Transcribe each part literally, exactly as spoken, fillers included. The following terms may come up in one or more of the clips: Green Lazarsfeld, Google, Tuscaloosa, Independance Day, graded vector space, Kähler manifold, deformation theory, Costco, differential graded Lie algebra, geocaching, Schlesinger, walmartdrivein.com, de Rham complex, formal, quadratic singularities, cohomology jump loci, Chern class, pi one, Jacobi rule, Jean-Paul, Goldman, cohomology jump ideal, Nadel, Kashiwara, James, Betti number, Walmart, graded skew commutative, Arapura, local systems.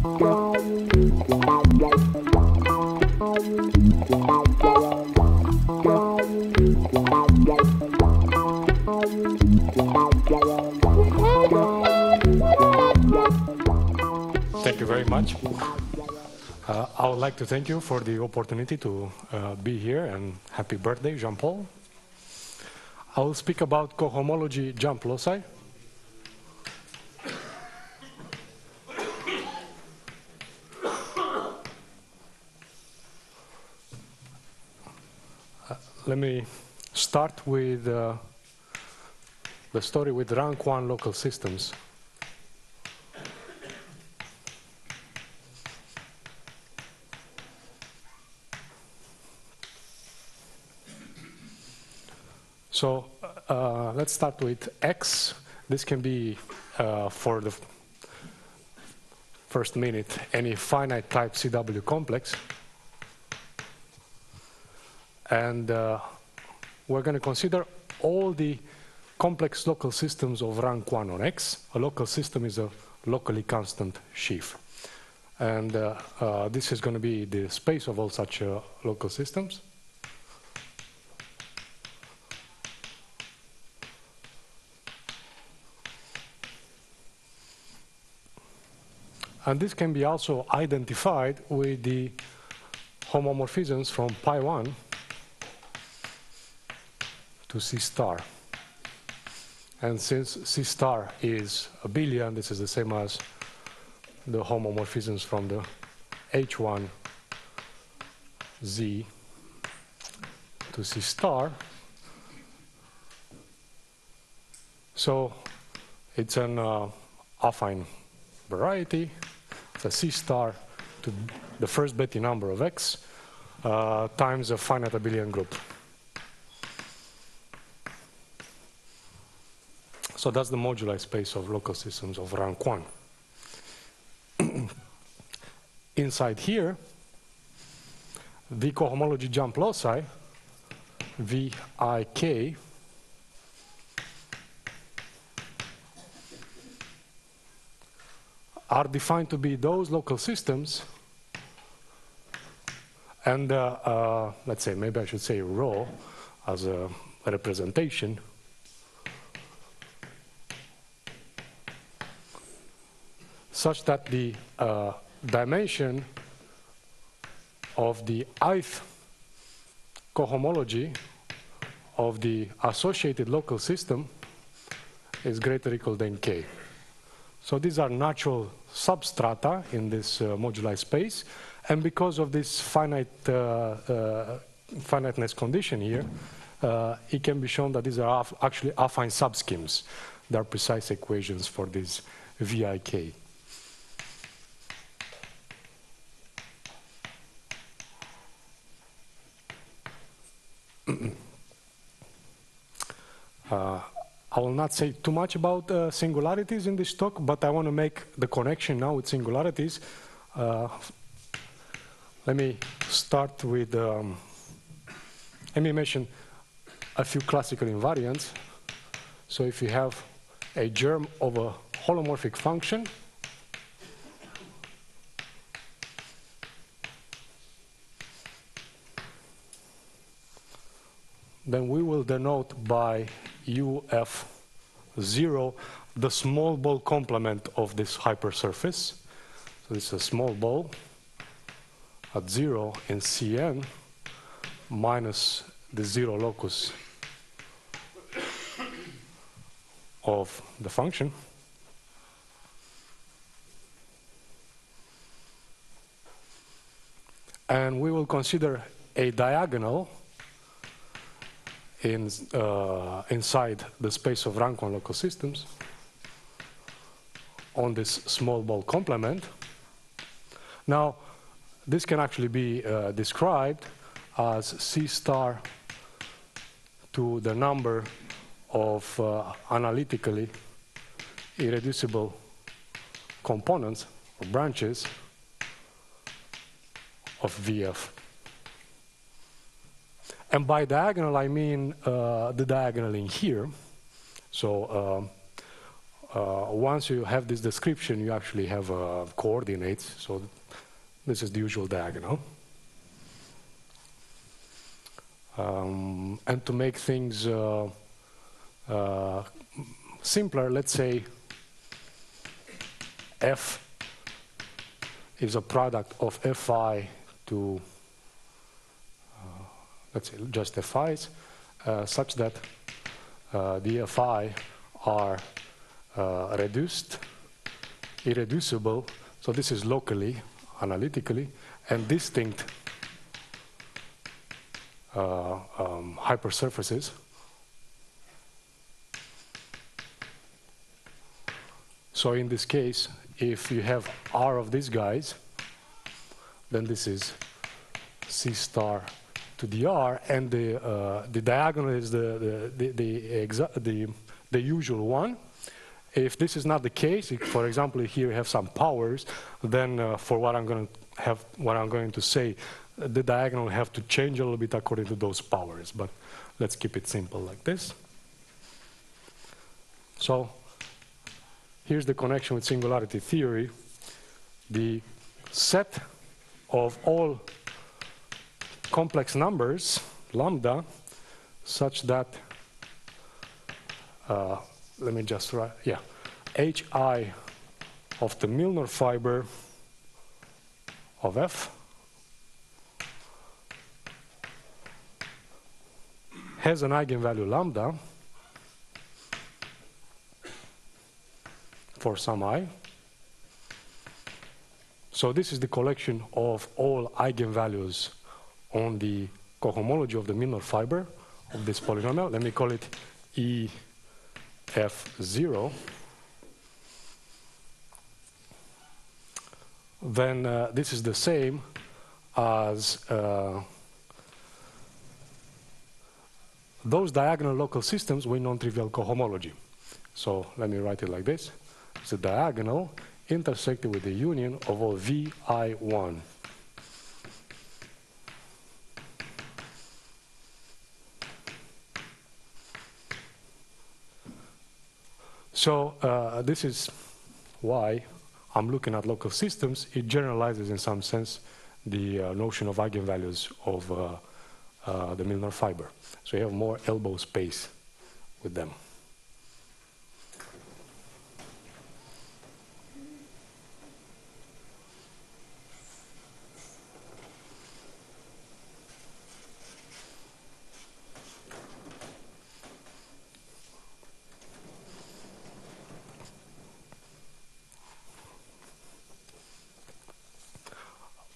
Thank you very much. Uh, I would like to thank you for the opportunity to uh, be here, and happy birthday, Jean-Paul. I will speak about cohomology jump loci. Uh, let me start with uh, the story with rank one local systems. So uh, let's start with X. This can be, uh, for the first minute, any finite type C W complex. And uh, we're going to consider all the complex local systems of rank one on X. A local system is a locally constant sheaf. And uh, uh, this is going to be the space of all such uh, local systems. And this can be also identified with the homomorphisms from pi one to C star. And since C star is a billion, this is the same as the homomorphisms from the H one Z to C star. So it's an uh, affine variety. The C star to the first Betti number of X uh, times a finite abelian group. So that's the moduli space of local systems of rank one. Inside here, the cohomology jump loci, V I K, are defined to be those local systems, and uh, uh, let's say, maybe I should say rho as a representation, such that the uh, dimension of the ith cohomology of the associated local system is greater or equal than k. So these are natural substrata in this uh, moduli space, and because of this finite uh, uh, finiteness condition here, uh, it can be shown that these are af actually affine subschemes. There are precise equations for this V I K. uh, I will not say too much about uh, singularities in this talk, but I want to make the connection now with singularities. Uh, let me start with, um, let me mention a few classical invariants. So if you have a germ of a holomorphic function, then we will denote by U F zero the small ball complement of this hypersurface. So it's a small ball at zero in C N minus the zero locus of the function. And we will consider a diagonal In, uh, inside the space of rank one local systems on this small ball complement. Now, this can actually be uh, described as C star to the number of uh, analytically irreducible components or branches of V F. And by diagonal, I mean uh, the diagonal in here. So uh, uh, once you have this description, you actually have uh, coordinates. So this is the usual diagonal. Um, and to make things uh, uh, simpler, let's say F is a product of Fi to, uh, let's say, just Fi's, uh, such that uh, the Fi are uh, reduced, irreducible, so this is locally, analytically, and distinct uh, um, hypersurfaces. So in this case, if you have R of these guys, then this is C star to the R, and the uh, the diagonal is the the the, the, the the usual one. If this is not the case, if, for example, here we have some powers, then uh, for what I'm going to have, what I'm going to say, the diagonal have to change a little bit according to those powers. But let's keep it simple like this. So here's the connection with singularity theory. The set of all complex numbers, lambda, such that, uh, let me just write, yeah, Hi of the Milnor fiber of F has an eigenvalue lambda for some I. So this is the collection of all eigenvalues on the cohomology of the Milnor fiber of this polynomial. Let me call it E F zero. Then uh, this is the same as uh, those diagonal local systems with non-trivial cohomology. So let me write it like this. It's a diagonal intersected with the union of all V, I, one. So uh, this is why I'm looking at local systems. It generalizes, in some sense, the uh, notion of eigenvalues of uh, uh, the Milnor fiber. So you have more elbow space with them.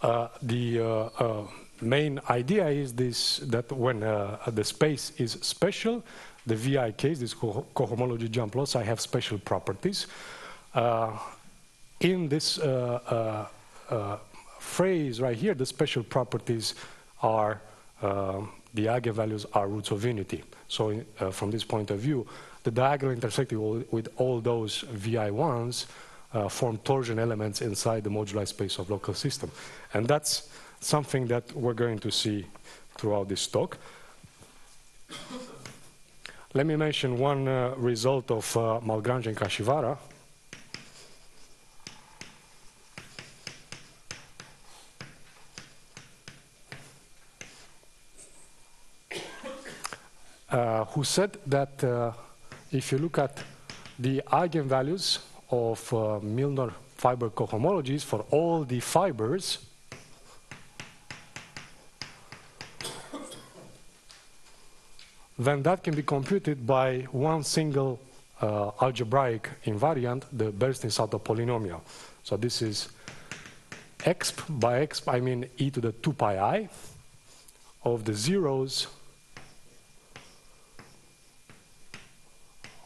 Uh, the uh, uh, main idea is this, that when uh, the space is special, the V I case, this co cohomology jump loci, have special properties. Uh, in this uh, uh, uh, phrase right here, the special properties are uh, the eigenvalues are roots of unity. So uh, from this point of view, the diagonal intersecting with all those V I ones Uh, form torsion elements inside the moduli space of local system. And that's something that we're going to see throughout this talk. Let me mention one uh, result of uh, Malgrange and Kashiwara. Uh, who said that uh, if you look at the eigenvalues of uh, Milnor fiber cohomologies for all the fibers, then that can be computed by one single uh, algebraic invariant, the Bernstein-Sato polynomial. So this is exp. By exp, I mean e to the two pi i of the zeros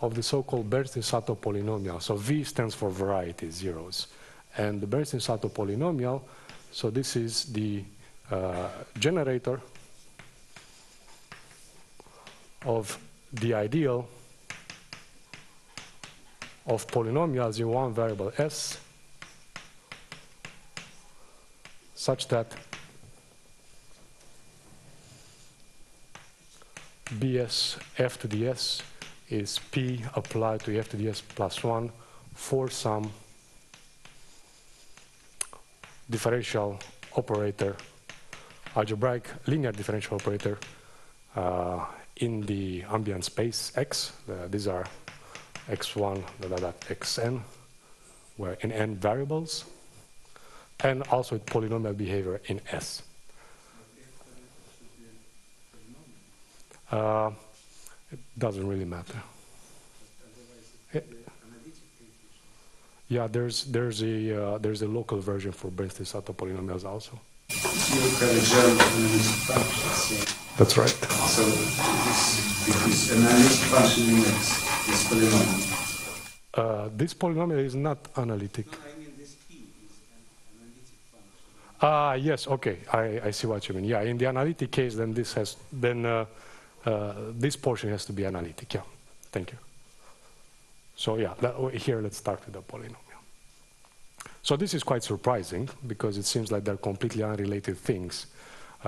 of the so-called Bernstein-Sato polynomial. So V stands for variety, zeros. And the Bernstein-Sato polynomial, so this is the uh, generator of the ideal of polynomials in one variable S, such that B S F to the S is P applied to F to the S plus one for some differential operator, algebraic linear differential operator uh, in the ambient space X. Uh, these are X one, da, da, da, Xn, where in n variables, and also with polynomial behavior in S. Uh, it doesn't really matter. It, yeah, there's there's a uh, there's a local version for Bernstein-Sato polynomials also. That's right. So this, this analytic function in X, this polynomial. Uh, this polynomial is not analytic. No, I mean this P is an analytic function. Ah, yes. Okay, I I see what you mean. Yeah, in the analytic case, then this has then. Uh, Uh, this portion has to be analytic, yeah. Thank you. So yeah, that, here let's start with the polynomial. So this is quite surprising because it seems like they're completely unrelated things.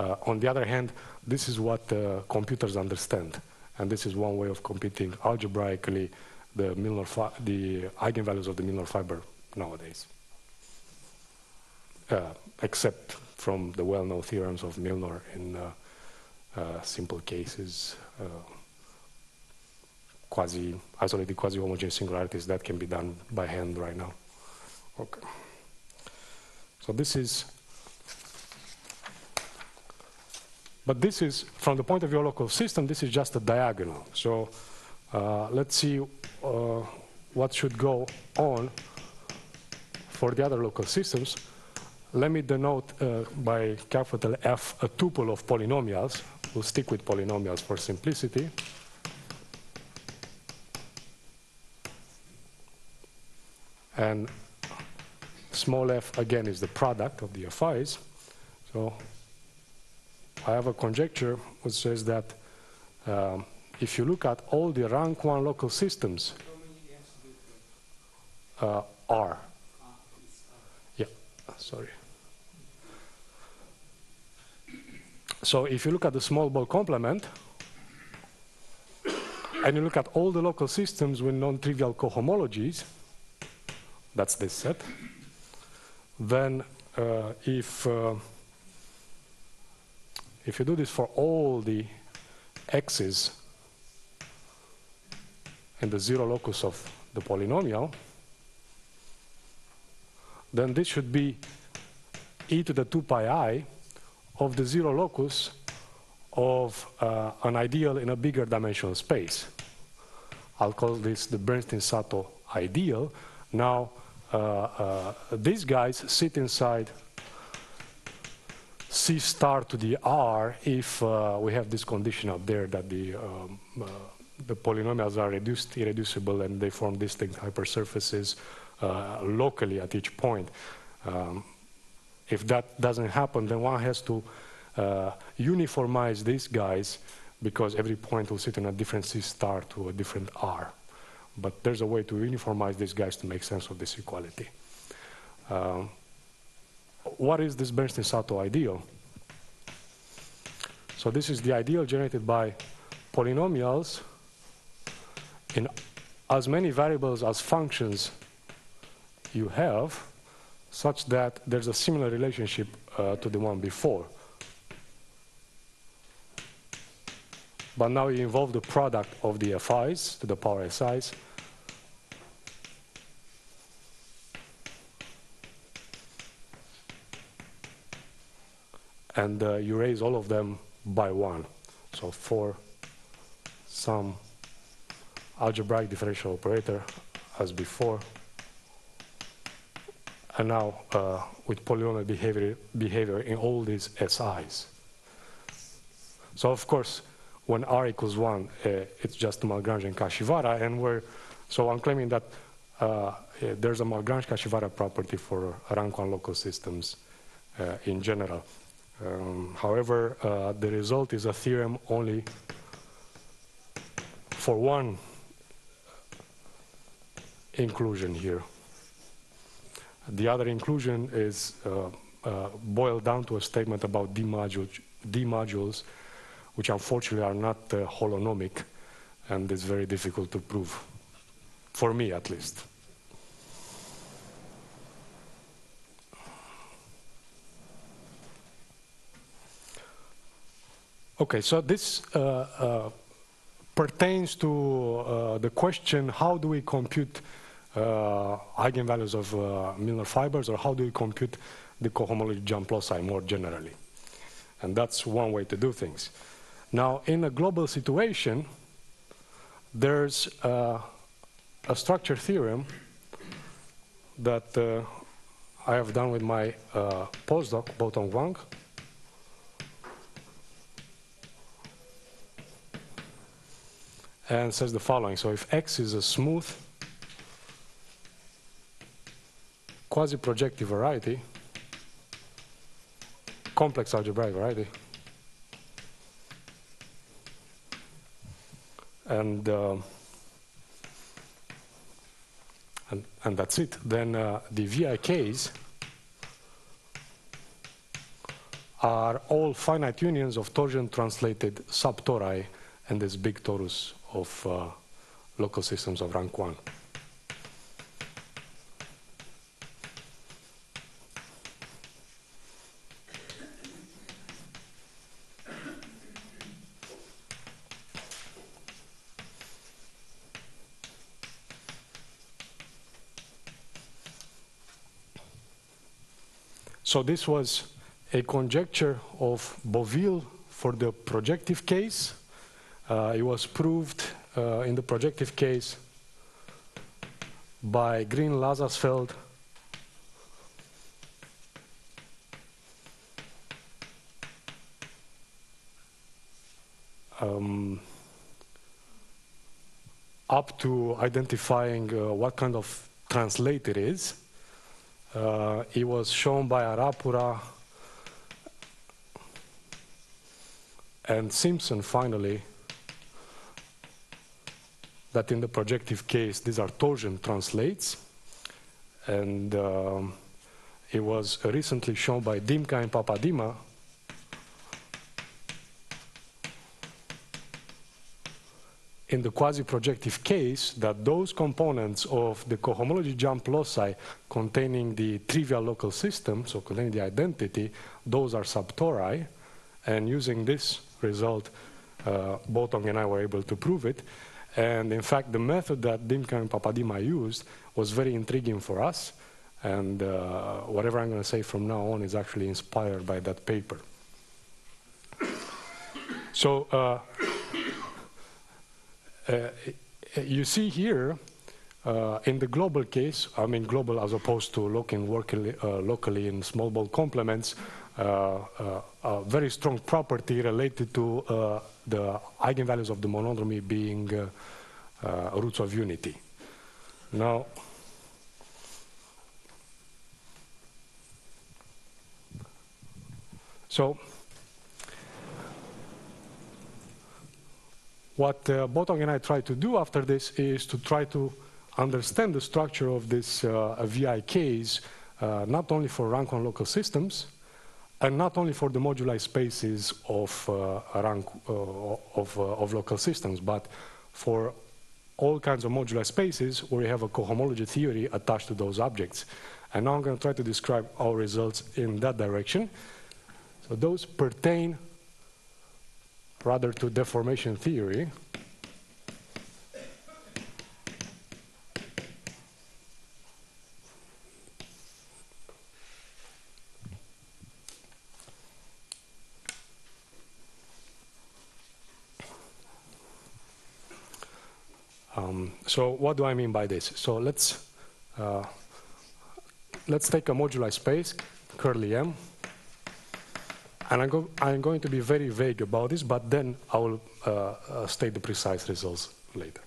Uh, on the other hand, this is what uh, computers understand, and this is one way of computing algebraically the Milnor fi the eigenvalues of the Milnor fiber nowadays, uh, except from the well-known theorems of Milnor in. Uh, Uh, simple cases, uh, quasi isolated quasi-homogeneous singularities that can be done by hand right now. Okay. So this is, but this is from the point of view of local system. This is just a diagonal. So uh, let's see uh, what should go on for the other local systems. Let me denote uh, by capital F a tuple of polynomials. We'll stick with polynomials for simplicity. And small f, again, is the product of the F Is. So I have a conjecture which says that um, if you look at all the rank one local systems, uh, R. Yeah, sorry. So if you look at the small ball complement, and you look at all the local systems with non-trivial cohomologies, that's this set, then uh, if, uh, if you do this for all the x's in the zero locus of the polynomial, then this should be e to the two pi i of the zero locus of uh, an ideal in a bigger dimensional space. I'll call this the Bernstein-Sato ideal. Now, uh, uh, these guys sit inside C star to the R if uh, we have this condition up there that the, um, uh, the polynomials are reduced, irreducible, and they form distinct hypersurfaces uh, locally at each point. Um, If that doesn't happen, then one has to uh, uniformize these guys because every point will sit in a different C star to a different R. But there's a way to uniformize these guys to make sense of this equality. Um, what is this Bernstein-Sato ideal? So this is the ideal generated by polynomials in as many variables as functions you have, such that there's a similar relationship uh, to the one before. But now you involve the product of the F Is to the power S Is. And uh, you raise all of them by one. So for some algebraic differential operator, as before, and now uh, with polynomial behavior, behavior in all these S Is. So of course, when R equals one, uh, it's just Malgrange and Kashiwara, and we're, so I'm claiming that uh, there's a Malgrange-Kashiwara property for rank one local systems uh, in general. Um, however, uh, the result is a theorem only for one inclusion here. The other inclusion is uh, uh, boiled down to a statement about D-module, D modules, which unfortunately are not uh, holonomic. and it's very difficult to prove, for me at least. Okay, so this uh, uh, pertains to uh, the question, how do we compute uh, eigenvalues of uh, Milnor fibers, or how do we compute the cohomology jump loci more generally? And that's one way to do things. Now, in a global situation, there's uh, a structure theorem that uh, I have done with my uh, postdoc, Botong Wang. And says the following. So if X is a smooth quasi-projective variety, complex algebraic variety, and uh, and and that's it, then uh, the V I Ks are all finite unions of torsion-translated subtori and this big torus of uh, local systems of rank one. So this was a conjecture of Boville for the projective case. Uh, it was proved uh, in the projective case by Green, Lazarsfeld, um, up to identifying uh, what kind of translate it is. Uh, it was shown by Arapura and Simpson finally, that in the projective case, these are torsion translates. And um, it was recently shown by Dimka and Papadima in the quasi-projective case that those components of the cohomology jump loci containing the trivial local system, so containing the identity, those are subtori. And using this result, uh, Botong and I were able to prove it. And in fact, the method that Dimka and Papadima used was very intriguing for us. And uh, whatever I'm going to say from now on is actually inspired by that paper. So uh, uh, you see here, uh, in the global case, I mean global as opposed to looking locally, uh, locally in small ball complements, uh, uh, a very strong property related to uh, the eigenvalues of the monodromy being uh, uh, roots of unity. Now, so what uh, Botong and I try to do after this is to try to understand the structure of this uh, V I Ks, uh, not only for rank one local systems, and not only for the moduli spaces of uh, rank uh, of, uh, of local systems, but for all kinds of moduli spaces where you have a cohomology theory attached to those objects. And now I'm going to try to describe our results in that direction. So those pertain rather to deformation theory. So what do I mean by this? So let's uh, let's take a moduli space, curly M, and I'm, go I'm going to be very vague about this, but then I will uh, uh, state the precise results later.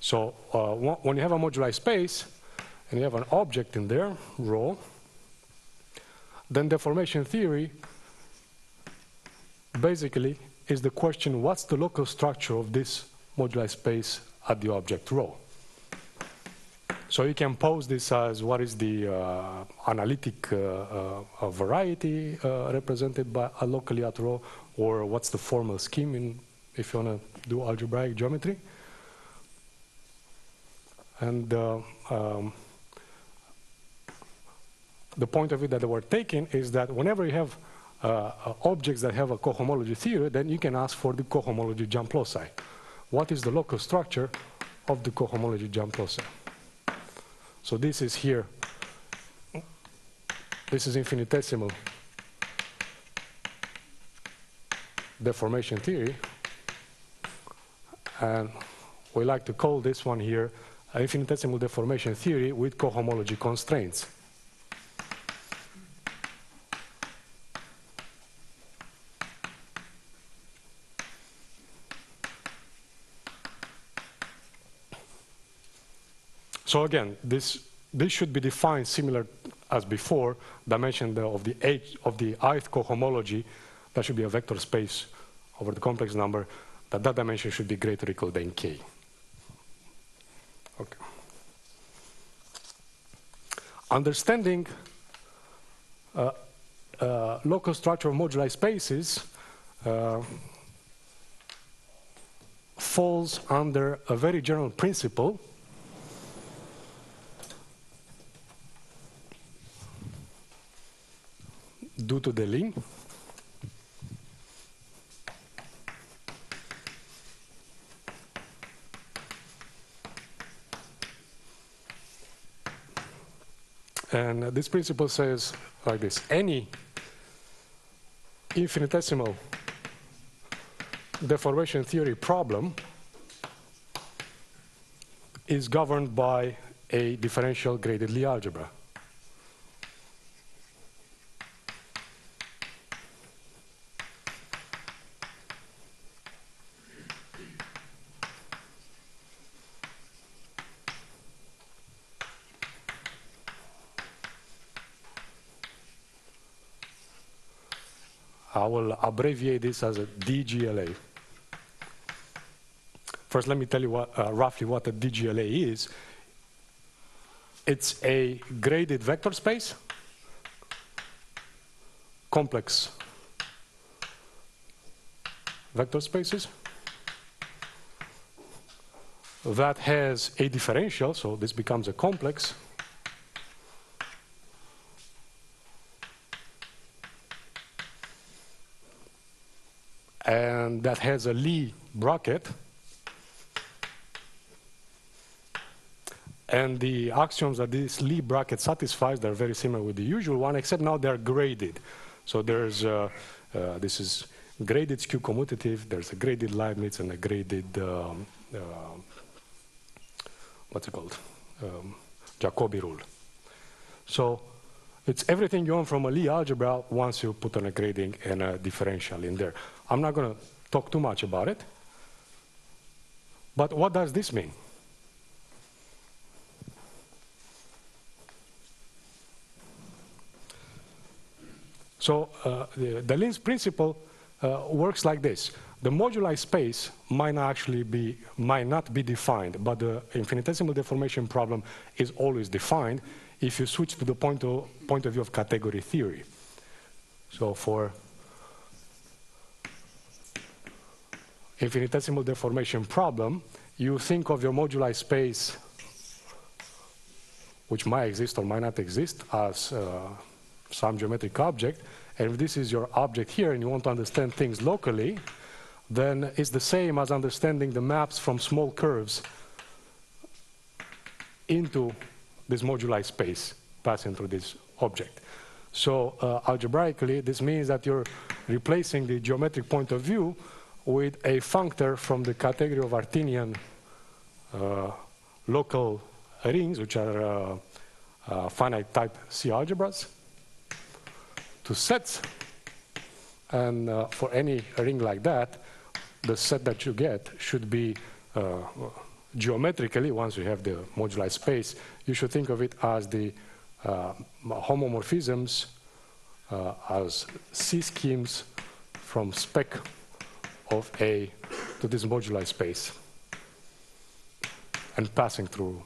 So uh, when you have a moduli space and you have an object in there, rho, then deformation theory basically is the question: what's the local structure of this moduli space at the object rho? So you can pose this as what is the uh, analytic uh, uh, variety uh, represented by uh, locally at rho, or what's the formal scheme in if you want to do algebraic geometry. And uh, um, the point of view that they were taking is that whenever you have uh, objects that have a cohomology theory, then you can ask for the cohomology jump loci. What is the local structure of the cohomology jump loci? So this is here. This is infinitesimal deformation theory. And we like to call this one here infinitesimal deformation theory with cohomology constraints. So again, this this should be defined similar as before. Dimension of the h of the i-th cohomology, that should be a vector space over the complex number. That that dimension should be greater or equal than k. Okay. Understanding uh, uh, local structure of moduli spaces uh, falls under a very general principle. Due to the link, and uh, this principle says like this: any infinitesimal deformation theory problem is governed by a differential graded Lie algebra. I will abbreviate this as a D G L A. First, let me tell you what, uh, roughly what a D G L A is. It's a graded vector space, complex vector spaces, that has a differential, so this becomes a complex. And that has a Lie bracket. And the axioms that this Lie bracket satisfies, they're very similar with the usual one, except now they're graded. So there's, uh, uh, this is graded skew commutative, there's a graded Leibniz and a graded, um, uh, what's it called? Um, Jacobi rule. So it's everything you want from a Lie algebra once you put on a grading and a differential in there. I'm not going to talk too much about it. But what does this mean? So uh, the, the Lin's principle uh, works like this. The moduli space might not actually be, might not be defined, but the infinitesimal deformation problem is always defined if you switch to the point of, point of view of category theory. So for infinitesimal deformation problem, you think of your moduli space, which might exist or might not exist, as uh, some geometric object. And if this is your object here and you want to understand things locally, then it's the same as understanding the maps from small curves into this moduli space passing through this object. So uh, algebraically, this means that you're replacing the geometric point of view with a functor from the category of Artinian uh, local rings, which are uh, uh, finite type C algebras, to sets. And uh, for any ring like that, the set that you get should be uh, geometrically, once you have the moduli space, you should think of it as the uh, homomorphisms, uh, as C schemes from spec of A to this moduli space and passing through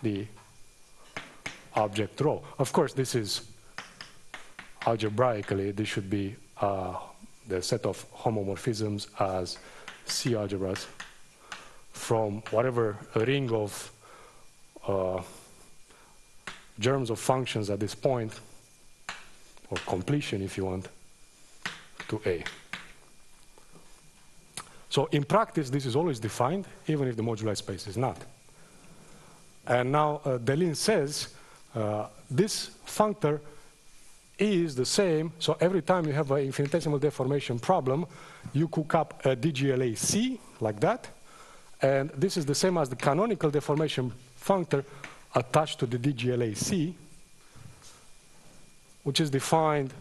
the object row. Of course, this is algebraically, this should be uh, the set of homomorphisms as C algebras from whatever ring of uh, germs of functions at this point, or completion if you want, to A. So in practice, this is always defined, even if the moduli space is not. And now uh, Delin says uh, this functor is the same, so every time you have an infinitesimal deformation problem, you cook up a D G L A C, like that, and this is the same as the canonical deformation functor attached to the D G L A C, which is defined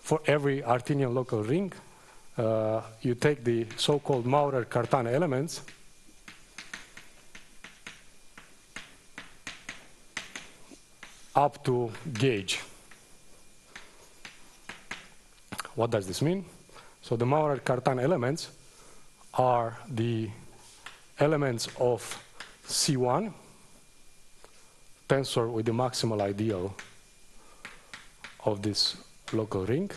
for every Artinian local ring. Uh, you take the so-called Maurer-Cartan elements, up to gauge. What does this mean? So the Maurer-Cartan elements are the elements of C one, tensor with the maximal ideal of this local ring,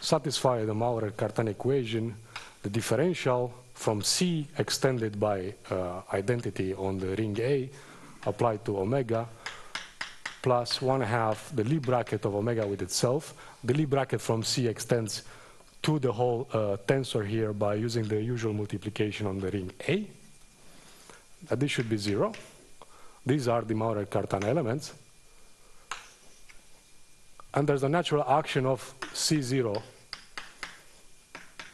satisfy the Maurer-Cartan equation, the differential from C extended by uh, identity on the ring A applied to omega, plus one half the Lie bracket of omega with itself. The Lie bracket from C extends to the whole uh, tensor here by using the usual multiplication on the ring A. Uh, this should be zero. These are the Maurer-Cartan elements. And there's a natural action of C zero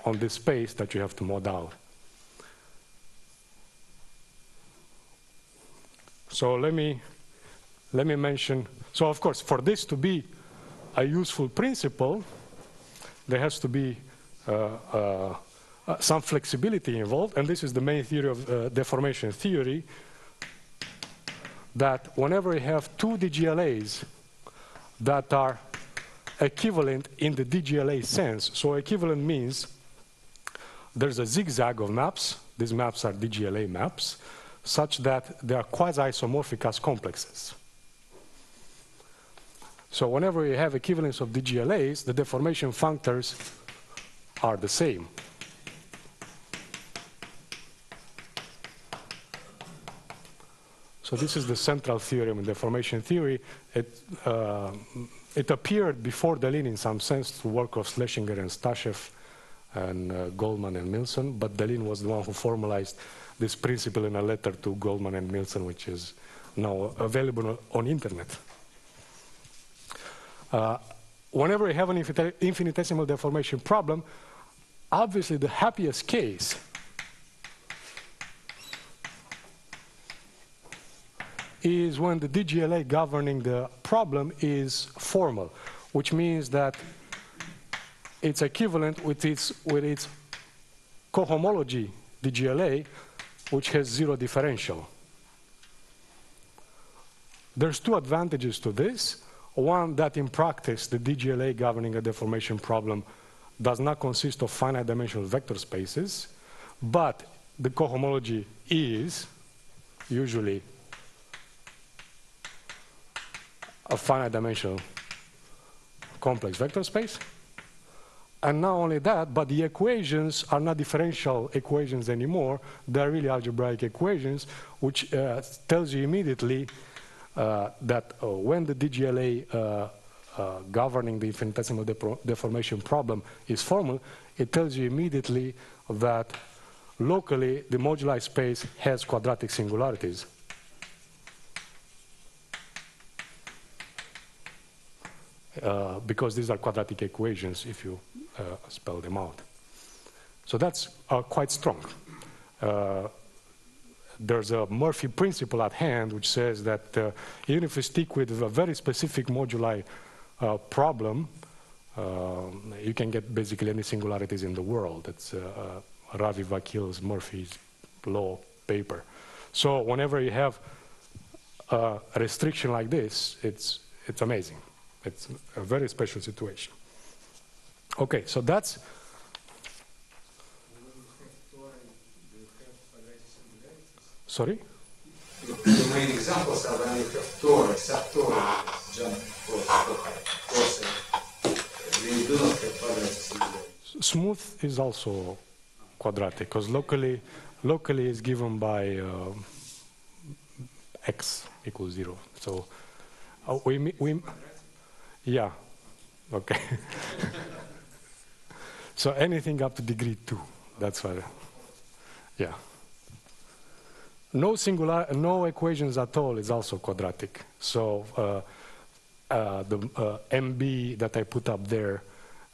on this space that you have to mod out. So let me Let me mention, so of course, for this to be a useful principle, there has to be uh, uh, some flexibility involved, and this is the main theory of uh, deformation theory, that whenever you have two D G L As that are equivalent in the D G L A sense, so equivalent means there's a zigzag of maps, these maps are D G L A maps, such that they are quasi-isomorphic as complexes. So whenever you have equivalence of D G L As, the deformation functors are the same. So this is the central theorem in deformation theory. It, uh, it appeared before Delin in some sense through work of Schlesinger and Stashev and uh, Goldman and Millson, but Delin was the one who formalized this principle in a letter to Goldman and Millson, which is now available on internet. Uh, whenever you have an infinitesimal deformation problem, obviously the happiest case is when the D G L A governing the problem is formal, which means that it's equivalent with its, with its cohomology D G L A, which has zero differential. There's two advantages to this. One, that in practice, the D G L A governing a deformation problem does not consist of finite dimensional vector spaces, but the cohomology is usually a finite dimensional complex vector space. And not only that, but the equations are not differential equations anymore. They're really algebraic equations, which uh, tells you immediately Uh, that uh, when the D G L A uh, uh, governing the infinitesimal deformation problem is formal, it tells you immediately that locally the moduli space has quadratic singularities. Uh, because these are quadratic equations if you uh, spell them out. So that's uh, quite strong. Uh, There's a Murphy principle at hand, which says that uh, even if we stick with a very specific moduli uh, problem, uh, you can get basically any singularities in the world. It's uh, uh, Ravi Vakil's Murphy's law paper. So whenever you have a restriction like this, it's, it's amazing. It's a very special situation. Okay, so that's Sorry? The main examples are when you have tori, subtori, jump, force, they do not have quadratic singularities. Smooth is also quadratic, because locally locally is given by uh, x equals zero. So uh, we we yeah, okay. So anything up to degree two. That's what. Yeah. No singular, no equations at all is also quadratic. So uh, uh, the uh, M B that I put up there,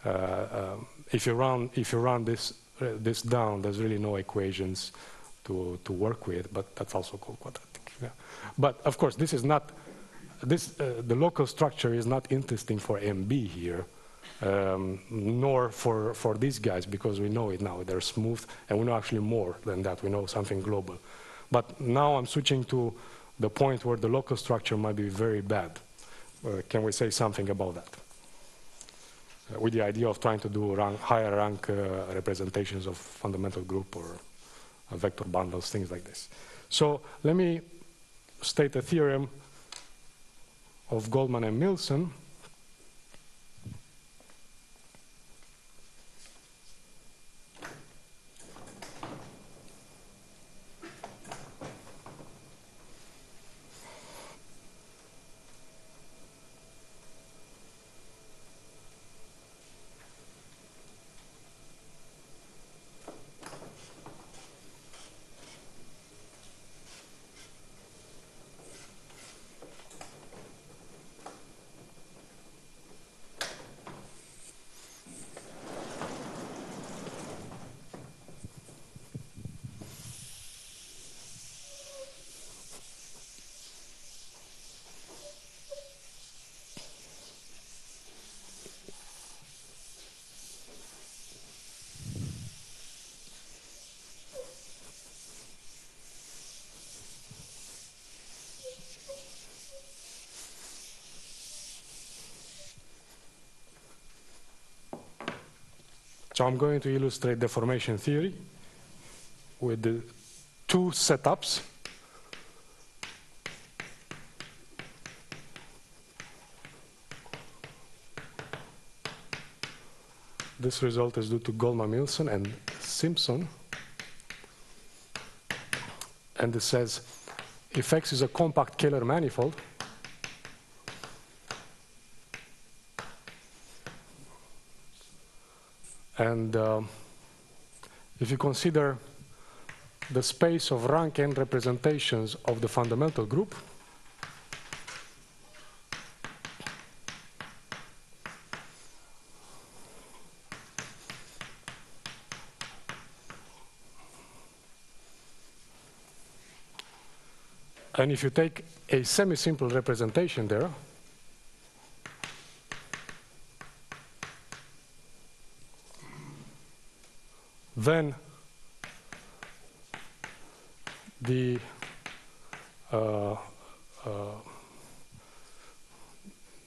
uh, uh, if you run if you run this uh, this down, there's really no equations to to work with. But that's also called quadratic. Yeah. But of course, this is not this uh, the local structure is not interesting for M B here, um, nor for for these guys because we know it now. They're smooth, and we know actually more than that. We know something global. But now I'm switching to the point where the local structure might be very bad. Uh, can we say something about that? Uh, with the idea of trying to do rank, higher rank uh, representations of fundamental group or uh, vector bundles, things like this. So let me state a theorem of Goldman and Millson. So I'm going to illustrate deformation theory with the two setups. This result is due to Goldman, Millson, and Simpson. And it says, if X is a compact Kähler manifold, and uh, if you consider the space of rank n representations of the fundamental group, and if you take a semi-simple representation there, then the uh, uh,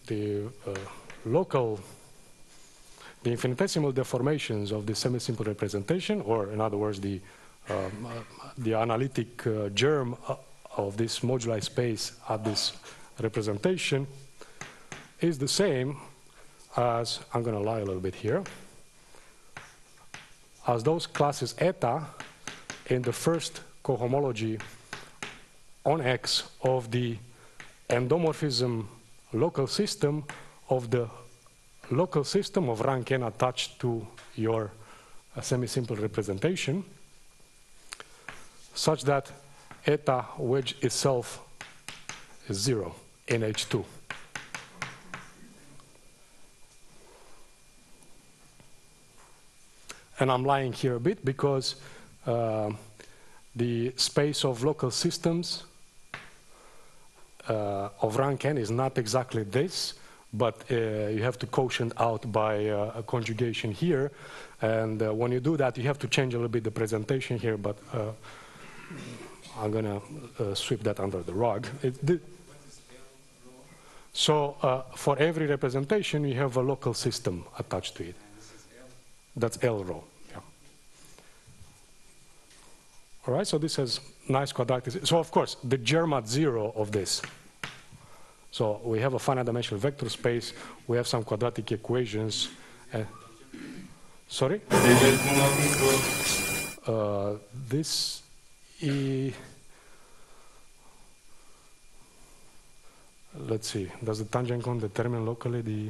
the uh, local, the infinitesimal deformations of the semi-simple representation, or in other words, the um, uh, the analytic uh, germ of this moduli space at this representation, is the same as, I'm going to lie a little bit here, as those classes eta in the first cohomology on X of the endomorphism local system of the local system of rank n attached to your uh, semi-simple representation, such that eta wedge itself is zero in H two. And I'm lying here a bit because uh, the space of local systems uh, of rank n is not exactly this, but uh, you have to quotient out by uh, a conjugation here. And uh, when you do that, you have to change a little bit the presentation here, but uh, I'm gonna uh, sweep that under the rug. It did. So uh, for every representation, you have a local system attached to it. That's L row. Yeah. All right, so this has nice quadratic. So, of course, the germ at zero of this. So we have a finite dimensional vector space. We have some quadratic equations. Uh, sorry? Uh, this E, let's see, does the tangent cone determine locally the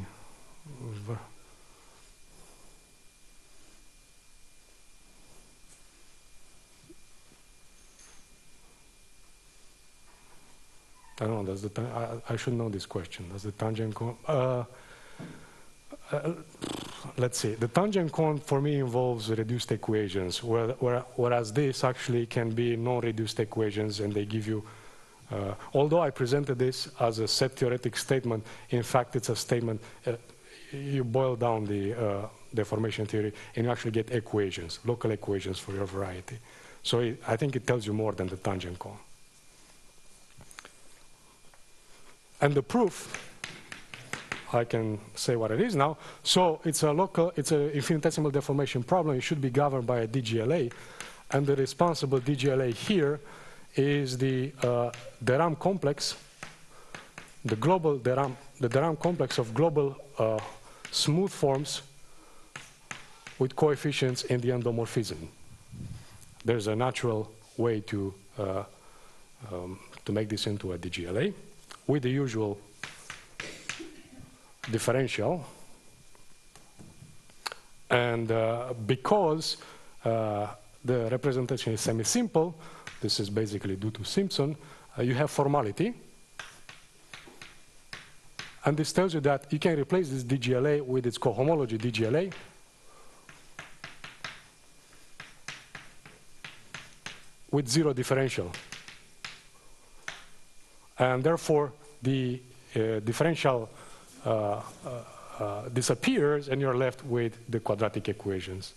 I don't know, does the I, I should know this question. Does the tangent cone uh, uh, let's see, the tangent cone for me involves reduced equations, where, where, whereas this actually can be non-reduced equations, and they give you, uh, although I presented this as a set theoretic statement, in fact it's a statement, uh, you boil down the uh, deformation theory and you actually get equations, local equations for your variety. So it, I think it tells you more than the tangent cone. And the proof, I can say what it is now. So it's a local, it's an infinitesimal deformation problem. It should be governed by a D G L A, and the responsible D G L A here is the uh, de Rham complex, the global de Rham, the de Rham complex of global uh, smooth forms with coefficients in the endomorphism. There's a natural way to uh, um, to make this into a D G L A with the usual differential, and uh, because uh, the representation is semi-simple, this is basically due to Simpson, uh, you have formality, and this tells you that you can replace this D G L A with its cohomology D G L A, with zero differential, and therefore the uh, differential Uh, uh, uh, disappears, and you're left with the quadratic equations.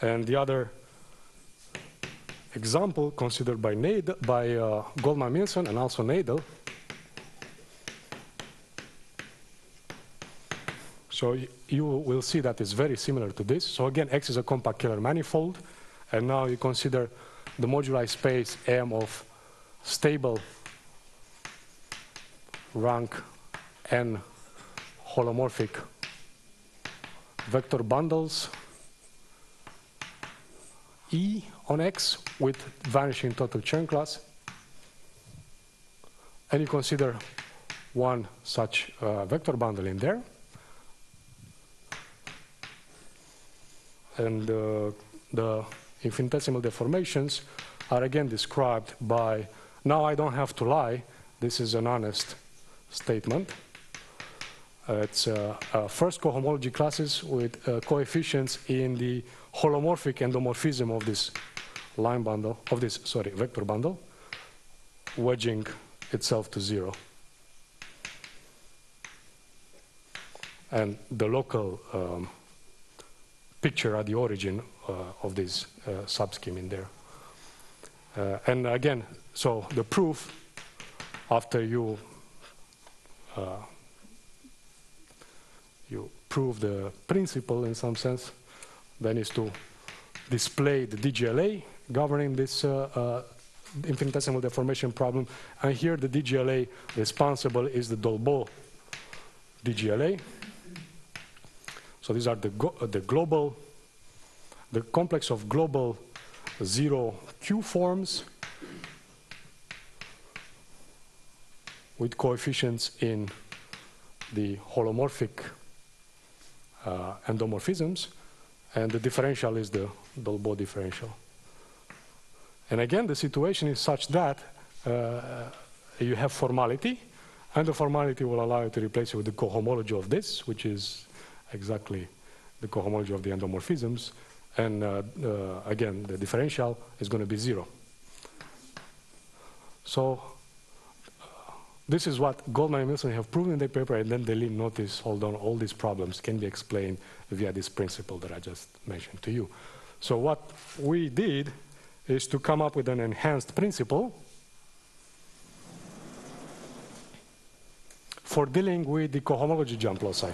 And the other example considered by Nadel, by uh, Goldman, Millson, and also Nadel. So you will see that it's very similar to this. So again, X is a compact Kähler manifold, and now you consider the moduli space M of stable rank n holomorphic vector bundles E on X with vanishing total Chern class, and you consider one such uh, vector bundle in there, and uh, the infinitesimal deformations are again described by. Now I don't have to lie, this is an honest statement. Uh, it's uh, uh, first cohomology classes with uh, coefficients in the holomorphic endomorphism of this line bundle, of this, sorry, vector bundle, wedging itself to zero. And the local um, picture at the origin uh, of this uh, subscheme in there. Uh, and again, so the proof, after you uh, you prove the principle in some sense, then is to display the D G L A governing this uh, uh, infinitesimal deformation problem. And here the D G L A responsible is the Dolbeau D G L A. So these are the, go the global, the complex of global zero Q forms with coefficients in the holomorphic uh, endomorphisms, and the differential is the Dolbeau differential. And again, the situation is such that uh, you have formality, and the formality will allow you to replace it with the cohomology of this, which is exactly the cohomology of the endomorphisms. And uh, uh, again, the differential is going to be zero. So uh, this is what Goldman and Millson have proven in their paper, and then they notice, hold on, all these problems can be explained via this principle that I just mentioned to you. So what we did is to come up with an enhanced principle for dealing with the cohomology jump loci.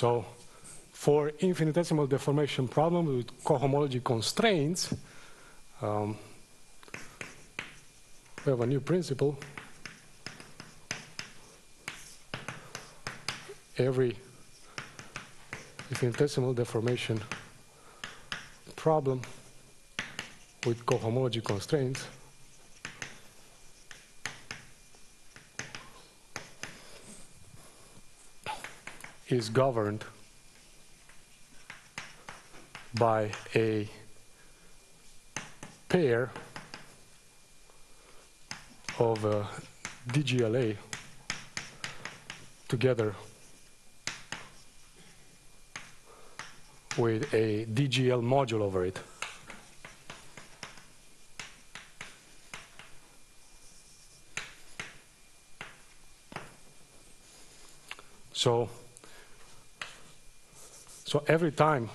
So for infinitesimal deformation problems with cohomology constraints, um, we have a new principle. Every infinitesimal deformation problem with cohomology constraints is governed by a pair of uh, D G L A together with a D G L module over it. So, so every time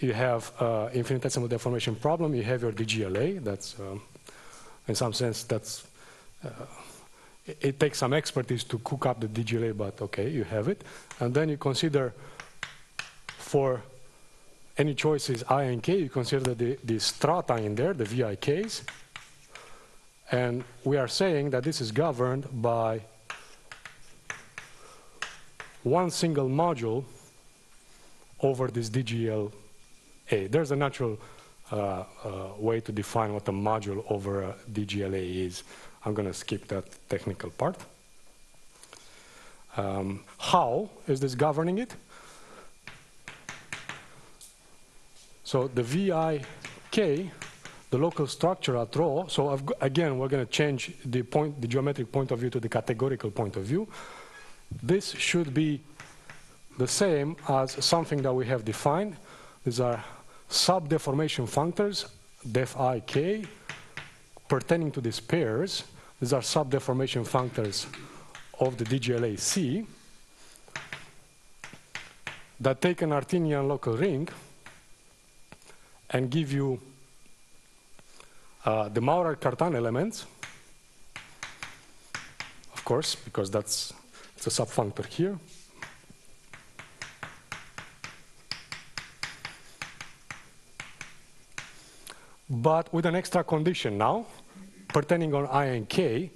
you have uh, infinitesimal deformation problem, you have your D G L A. That's, um, in some sense, that's, uh, it, it takes some expertise to cook up the D G L A, but okay, you have it. And then you consider for any choices I and K, you consider the, the strata in there, the V I Ks. And we are saying that this is governed by one single module over this D G L A. There's a natural uh, uh, way to define what a module over a D G L A is. I'm going to skip that technical part. Um, how is this governing it? So the V I K, the local structure at rho, so I've, again, we're going to change the, point, the geometric point of view to the categorical point of view. This should be the same as something that we have defined. These are sub-deformation functors, def ik, pertaining to these pairs. These are sub-deformation functors of the D G L A C that take an Artinian local ring and give you uh, the Maurer-Cartan elements, of course, because that's it's a subfunctor here. But with an extra condition now, pertaining on I and K,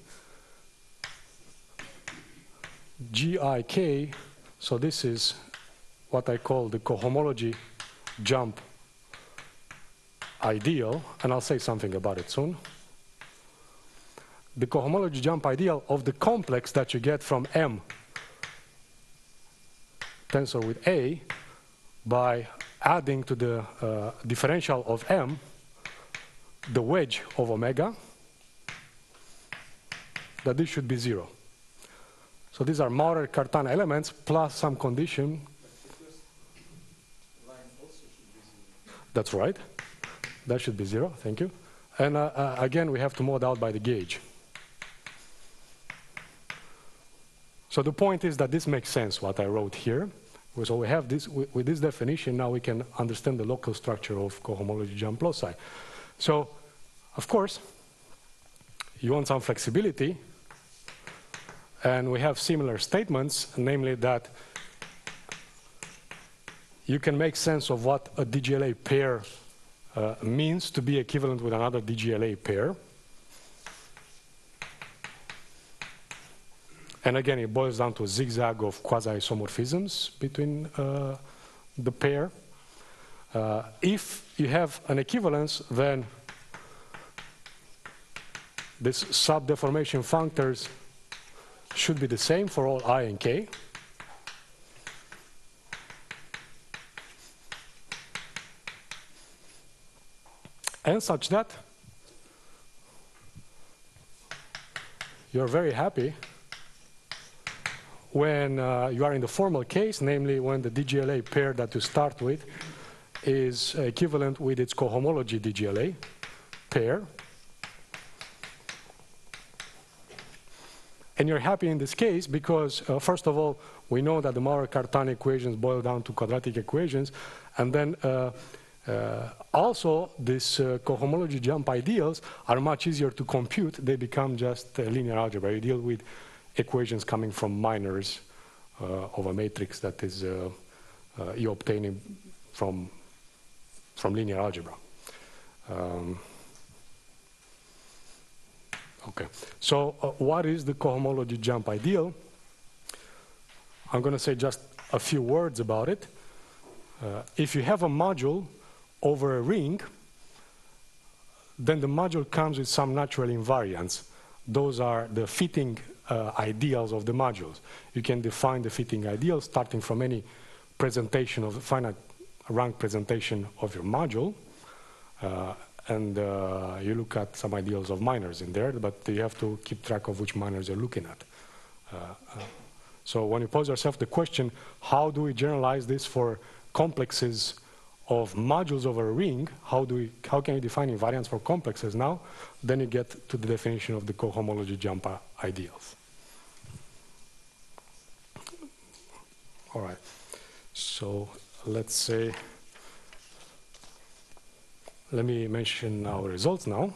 G I K, so this is what I call the cohomology jump ideal, and I'll say something about it soon. The cohomology jump ideal of the complex that you get from M tensor with A by adding to the uh, differential of M the wedge of omega, that this should be zero. So these are Maurer-Cartan elements plus some condition. The first line also should be zero. That's right. That should be zero, thank you. And uh, uh, again, we have to mod out by the gauge. So the point is that this makes sense, what I wrote here. So we have this, with, with this definition, now we can understand the local structure of cohomology jump loci. So, of course, you want some flexibility, and we have similar statements, namely that you can make sense of what a D G L A pair Uh, means to be equivalent with another D G L A pair. And again, it boils down to a zigzag of quasi-isomorphisms between uh, the pair. Uh, if you have an equivalence, then these sub-deformation functors should be the same for all I and K. And such that you're very happy when uh, you are in the formal case, namely when the D G L A pair that you start with is equivalent with its cohomology D G L A pair. And you're happy in this case because, uh, first of all, we know that the Maurer-Cartan equations boil down to quadratic equations, and then uh, Uh, also, these uh, cohomology jump ideals are much easier to compute. They become just uh, linear algebra. You deal with equations coming from minors uh, of a matrix that is uh, uh, you obtain from from linear algebra. Um, okay, so uh, what is the cohomology jump ideal? I'm going to say just a few words about it. Uh, if you have a module over a ring, then the module comes with some natural invariants. Those are the fitting uh, ideals of the modules. You can define the fitting ideal starting from any presentation of the finite rank presentation of your module. Uh, and uh, you look at some ideals of minors in there, but you have to keep track of which minors you're looking at. Uh, uh, so when you pose yourself the question, how do we generalize this for complexes of modules over a ring, how do we, how can you define invariants for complexes now? Then you get to the definition of the cohomology jump ideals. All right, so let's say, let me mention our results now.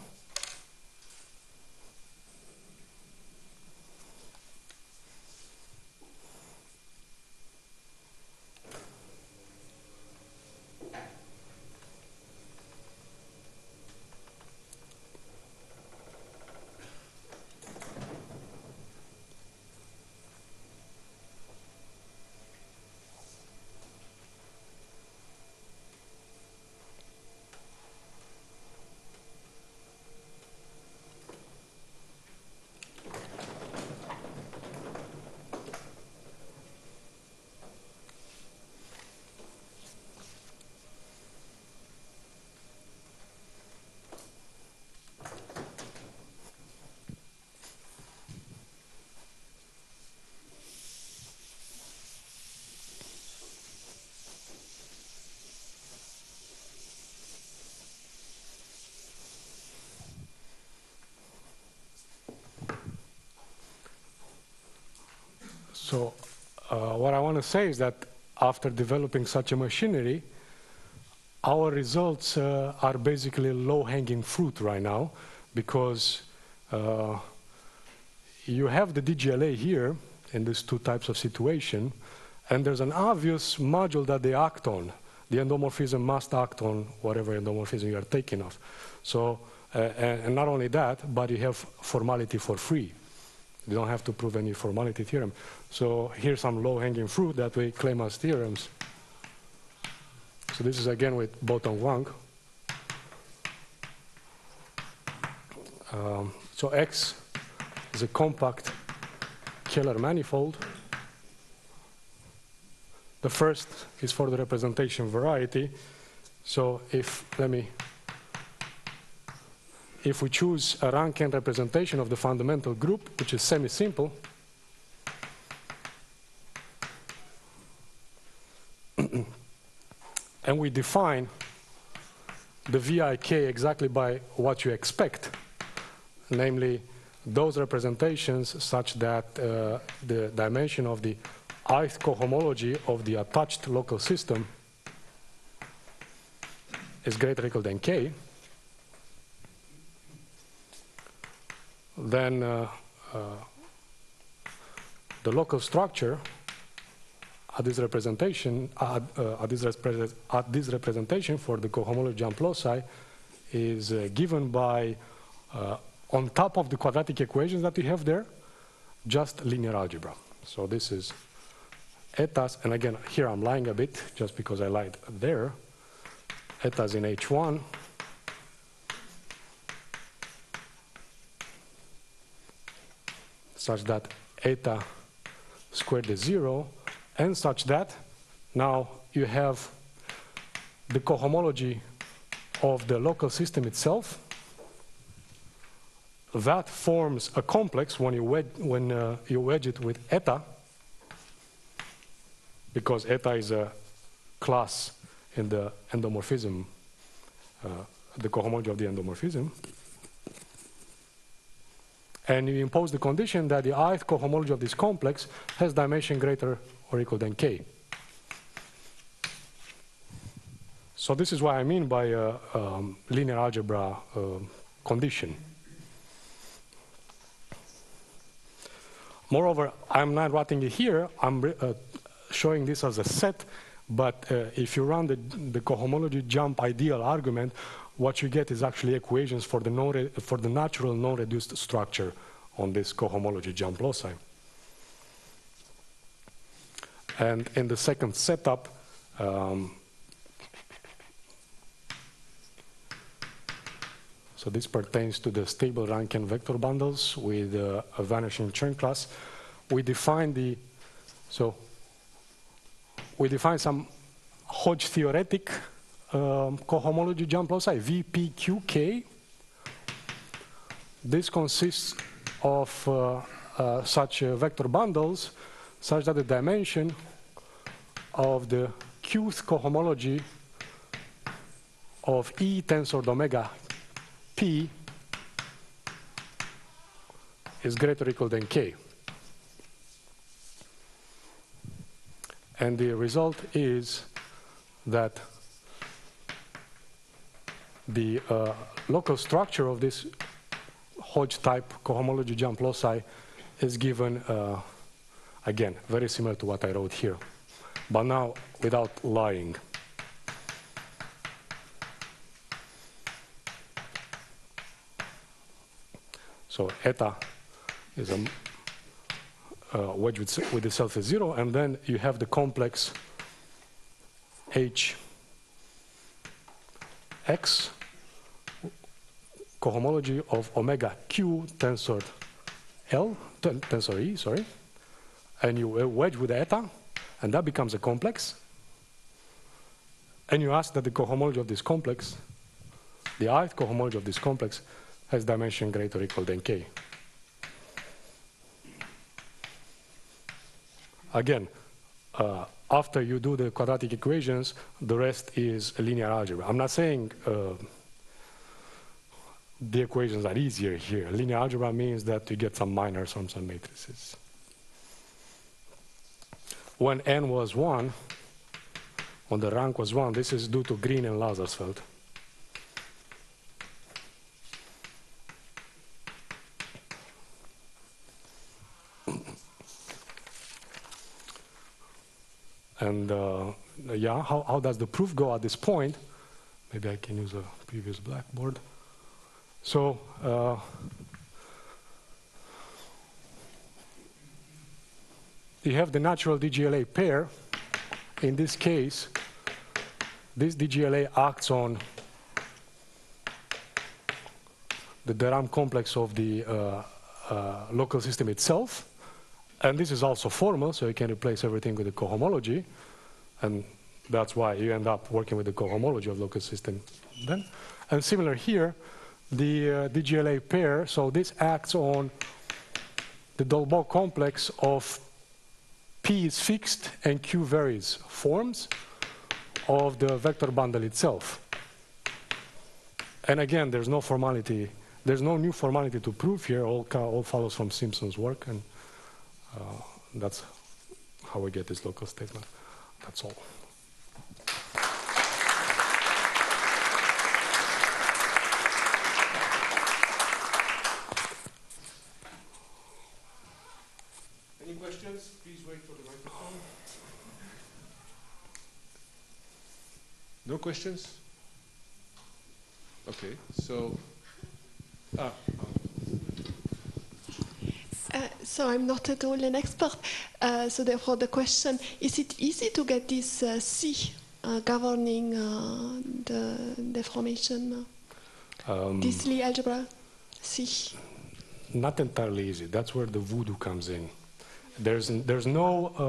So uh, what I want to say is that after developing such a machinery, our results uh, are basically low-hanging fruit right now, because uh, you have the D G L A here in these two types of situation, and there's an obvious module that they act on. The endomorphism must act on whatever endomorphism you are taking of. So, uh, and not only that, but you have formality for free. You don't have to prove any formality theorem. So here's some low-hanging fruit that we claim as theorems. So this is again with Botong Wang. Um, so X is a compact Kähler manifold. The first is for the representation variety. So if, let me, if we choose a rank n representation of the fundamental group, which is semi-simple, and we define the V I K exactly by what you expect, namely those representations such that uh, the dimension of the ith cohomology of the attached local system is greater or equal than K, then uh, uh, the local structure at this representation at, uh, at, this repre at this representation for the cohomology jump loci is uh, given by uh, on top of the quadratic equations that you have there, just linear algebra. So this is etas, and again here I'm lying a bit just because I lied there. Etas in H one. Such that eta squared is zero, and such that now you have the cohomology of the local system itself. That forms a complex when you wedge, when, uh, you wedge it with eta, because eta is a class in the endomorphism, uh, the cohomology of the endomorphism. And you impose the condition that the ith cohomology of this complex has dimension greater or equal than K. So this is what I mean by uh, um, linear algebra uh, condition. Moreover, I'm not writing it here. I'm uh, showing this as a set. But uh, if you run the, the cohomology jump ideal argument, what you get is actually equations for the, non for the natural non-reduced structure on this cohomology jump loci. And in the second setup, um, so this pertains to the stable Rankine vector bundles with uh, a vanishing Chern class. We define the so. We define some Hodge theoretic um, cohomology jump loci, V, P, Q, K. This consists of uh, uh, such uh, vector bundles such that the dimension of the Qth cohomology of E tensor to omega P is greater or equal than K. And the result is that the uh, local structure of this Hodge-type cohomology jump loci is given, uh, again, very similar to what I wrote here, but now without lying. So eta is a Uh, wedge with, with itself is zero, and then you have the complex H X cohomology of omega Q tensor L tensor E, sorry, and you wedge with the eta, and that becomes a complex. And you ask that the cohomology of this complex, the ith cohomology of this complex, has dimension greater or equal than K. Again, uh, after you do the quadratic equations, the rest is linear algebra. I'm not saying uh, the equations are easier here. Linear algebra means that you get some minors from some matrices. When n was one, when the rank was one, this is due to Green and Lazarsfeld. And uh, yeah, how, how does the proof go at this point? Maybe I can use a previous blackboard. So, uh, you have the natural D G L A pair. In this case, this D G L A acts on the de Rham complex of the uh, uh, local system itself. And this is also formal, so you can replace everything with the cohomology. And that's why you end up working with the cohomology of local system then. And similar here, the uh, D G L A pair, so this acts on the Dolbeau complex of P is fixed and Q varies forms of the vector bundle itself. And again, there's no formality, there's no new formality to prove here, all, all follows from Simpson's work. And Uh, that's how we get this local statement. That's all. Any questions? Please wait for the microphone. No questions? Okay, so. Ah. Uh, so I'm not at all an expert, uh, so therefore the question, is it easy to get this uh, C uh, governing uh, the deformation, um, this Lie algebra C? Not entirely easy. That's where the voodoo comes in. There's, there's no uh,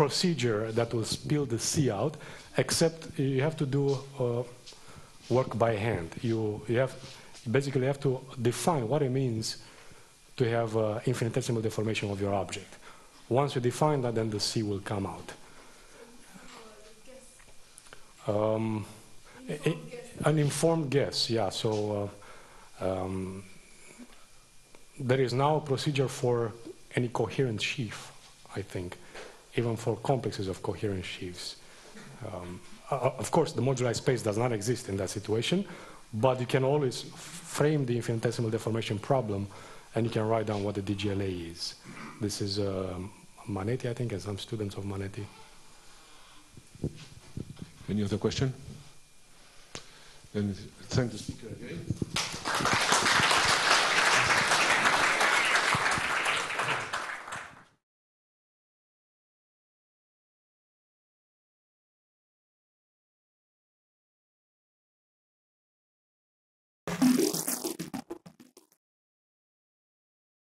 procedure that will spill the C out, except you have to do uh, work by hand. You, you have basically have to define what it means to have uh, infinitesimal deformation of your object. Once you define that, then the C will come out. Um, informed it, guess. An informed guess, yeah. So uh, um, there is now a procedure for any coherent sheaf, I think, even for complexes of coherent sheaves. Um, uh, of course, the moduli space does not exist in that situation, but you can always frame the infinitesimal deformation problem and you can write down what the D G L A is. This is uh, Manetti, I think, and some students of Manetti. Any other question? And thank the speaker again.